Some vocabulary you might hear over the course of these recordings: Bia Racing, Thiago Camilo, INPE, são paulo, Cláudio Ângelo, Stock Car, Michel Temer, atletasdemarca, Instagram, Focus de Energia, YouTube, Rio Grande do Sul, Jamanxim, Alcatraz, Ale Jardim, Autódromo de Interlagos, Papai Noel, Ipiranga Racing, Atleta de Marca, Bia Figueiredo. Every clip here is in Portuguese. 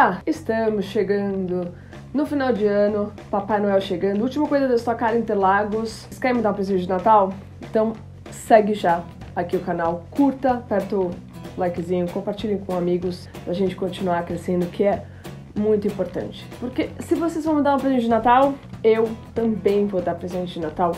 Ah, estamos chegando no final de ano, Papai Noel chegando, última coisa da Stock Car Interlagos. Vocês querem me dar um presente de Natal? Então segue já aqui o canal, curta, aperta o likezinho, compartilhem com amigos pra gente continuar crescendo, que é muito importante. Porque se vocês vão me dar um presente de Natal, eu também vou dar presente de Natal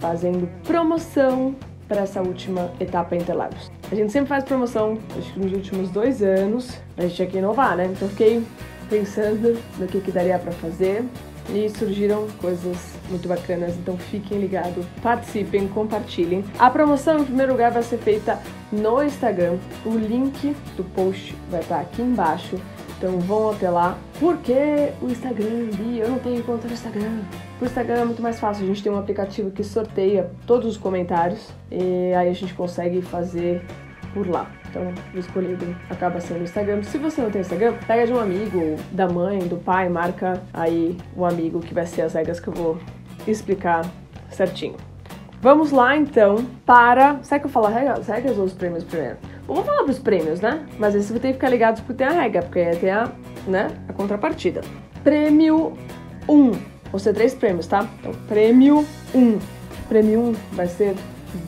fazendo promoção para essa última etapa em Interlagos. A gente sempre faz promoção, acho que nos últimos 2 anos, a gente tinha que inovar, né? Então fiquei pensando no que daria para fazer e surgiram coisas muito bacanas, então fiquem ligados, participem, compartilhem. A promoção, em primeiro lugar, vai ser feita no Instagram, o link do post vai estar aqui embaixo, então vão até lá, porque o Instagram, eu não tenho conta no Instagram. O Instagram é muito mais fácil, a gente tem um aplicativo que sorteia todos os comentários e aí a gente consegue fazer por lá. Então o escolhido acaba sendo o Instagram. Se você não tem Instagram, pega de um amigo, da mãe, do pai, marca aí o amigo que vai ser as regras que eu vou explicar certinho. Vamos lá então para... Será que eu falo as regras ou os prêmios primeiro? Bom, vamos falar dos prêmios, né? Mas aí você tem que ficar ligado porque tem a regra, porque aí tem a, né, a contrapartida. Prêmio 1. Vão ser 3 prêmios, tá? Então, prêmio 1. Prêmio 1 vai ser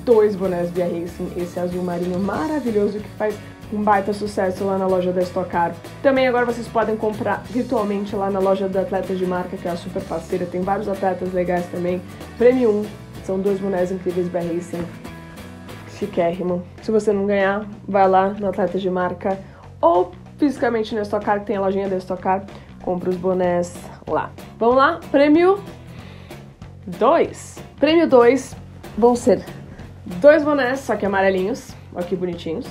2 bonés Bia Racing, esse azul marinho maravilhoso que faz um baita sucesso lá na loja da Stock Car. Também agora vocês podem comprar virtualmente lá na loja do Atleta de Marca, que é a super parceira, tem vários atletas legais também. Prêmio 1, são 2 bonés incríveis Bia Racing, chiquérrimo. Se você não ganhar, vai lá no Atleta de Marca ou fisicamente na Stock Car, que tem a lojinha da Stock Car, compra os bonés lá. Vamos lá, prêmio 2. Prêmio 2 vão ser 2 bonés, só que amarelinhos, olha que bonitinhos.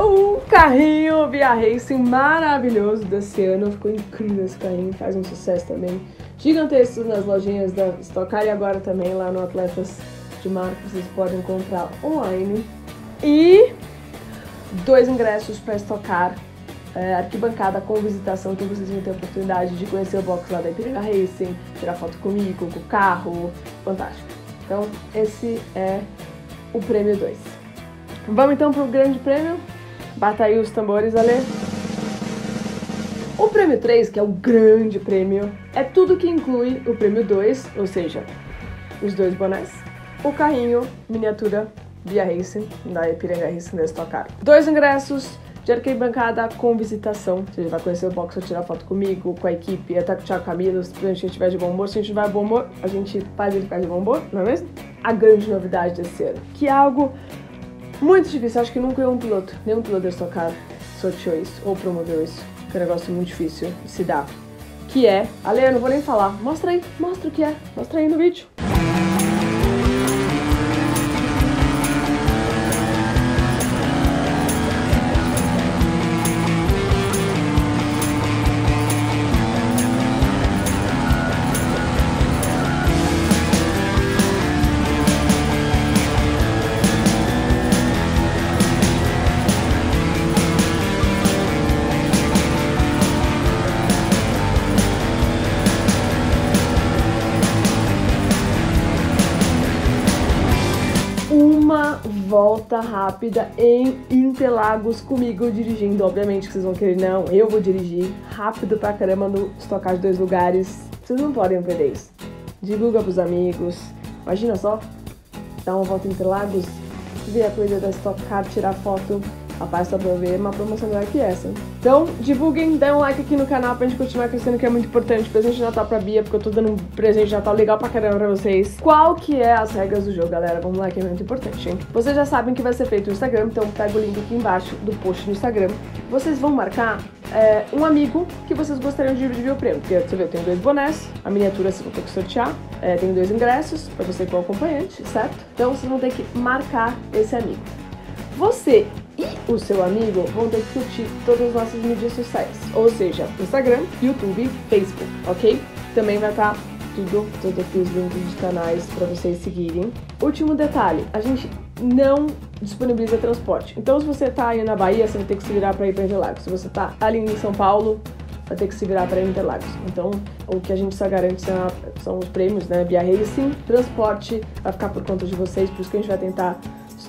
Um carrinho Bia Racing maravilhoso desse ano, ficou incrível esse carrinho, faz um sucesso também gigantesco nas lojinhas da Stock Car e agora também lá no Atletas de Marca, vocês podem comprar online. E 2 ingressos para Stock Car. Arquibancada com visitação, que vocês vão ter a oportunidade de conhecer o box lá da Ipiranga Racing, tirar foto comigo, com o carro, fantástico. Então esse é o prêmio 2. Vamos então para o grande prêmio, bata aí os tambores, Ale. O prêmio 3, que é o grande prêmio, é tudo que inclui o prêmio 2, ou seja, os 2 bonés, o carrinho miniatura Bia Racing, da Ipiranga Racing da Stock Car, 2 ingressos, de arquibancada com visitação, você vai conhecer o box, vai tirar foto comigo, com a equipe, até com o Thiago Camilo, se a gente estiver de bom humor, se a gente vai de bom humor, a gente faz ele ficar de bom humor, não é mesmo? A grande novidade desse ano, que é algo muito difícil, acho que nunca nenhum piloto da Stock Car sorteou isso, ou promoveu isso, que é um negócio muito difícil de se dar, que é, Ale, eu não vou nem falar, mostra aí, mostra o que é, mostra aí no vídeo. Volta rápida em Interlagos comigo dirigindo, obviamente que vocês vão querer, não, eu vou dirigir rápido pra caramba no Stock Car de 2 lugares, vocês não podem perder isso, divulga pros amigos, imagina só, dar uma volta em Interlagos, ver a coisa da Stock Car, tirar foto, rapaz, só pra ver, uma promoção melhor que essa. Então divulguem, dê um like aqui no canal pra gente continuar crescendo, que é muito importante, presente de Natal pra Bia, porque eu tô dando um presente de Natal legal pra caramba pra vocês. Qual que é as regras do jogo, galera? Vamos lá, que é muito importante, hein? Vocês já sabem que vai ser feito no Instagram, então pega o link aqui embaixo do post no Instagram. Vocês vão marcar um amigo que vocês gostariam de dividir o prêmio, porque você vê, eu tenho 2 bonés, a miniatura vocês vão ter que sortear, tem 2 ingressos pra você com o acompanhante, certo? Então vocês vão ter que marcar esse amigo. Você e o seu amigo vão ter que curtir todas as nossas mídias sociais, ou seja, Instagram, YouTube, Facebook, ok? Também vai estar tudo aqui, os links dos canais para vocês seguirem. Último detalhe, a gente não disponibiliza transporte, então se você tá aí na Bahia, você vai ter que se virar para ir para Interlagos, se você tá ali em São Paulo, vai ter que se virar para Interlagos. Então, o que a gente só garante são os prêmios, né, Bia Racing, transporte vai ficar por conta de vocês, por isso que a gente vai tentar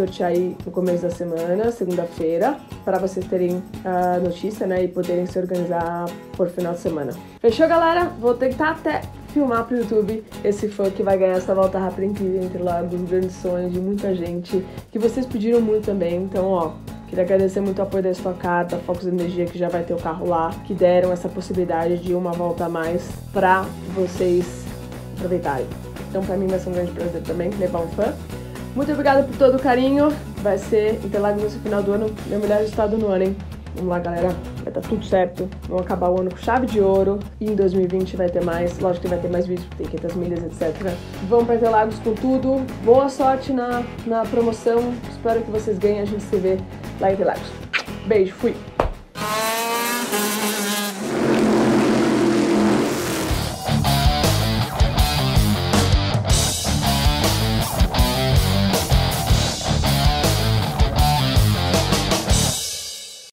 sortear aí no começo da semana, segunda-feira, para vocês terem a notícia, né, e poderem se organizar por final de semana. Fechou, galera? Vou tentar até filmar pro YouTube esse fã que vai ganhar essa volta rápida incrível entre lá, dos grandes sonhos de muita gente, que vocês pediram muito também, então, ó, queria agradecer muito o apoio da Stock Car, da Focus de Energia, que já vai ter o carro lá, que deram essa possibilidade de uma volta a mais pra vocês aproveitarem. Então, pra mim vai ser um grande prazer também levar um fã. Muito obrigada por todo o carinho. Vai ser Interlagos no final do ano, meu melhor resultado no ano, hein? Vamos lá, galera. Vai dar tudo certo. Vamos acabar o ano com chave de ouro. E em 2020 vai ter mais. Lógico que vai ter mais vídeos, porque tem 500 milhas, etc. Vamos para Interlagos com tudo. Boa sorte na promoção. Espero que vocês ganhem. A gente se vê lá em Interlagos. Beijo, fui!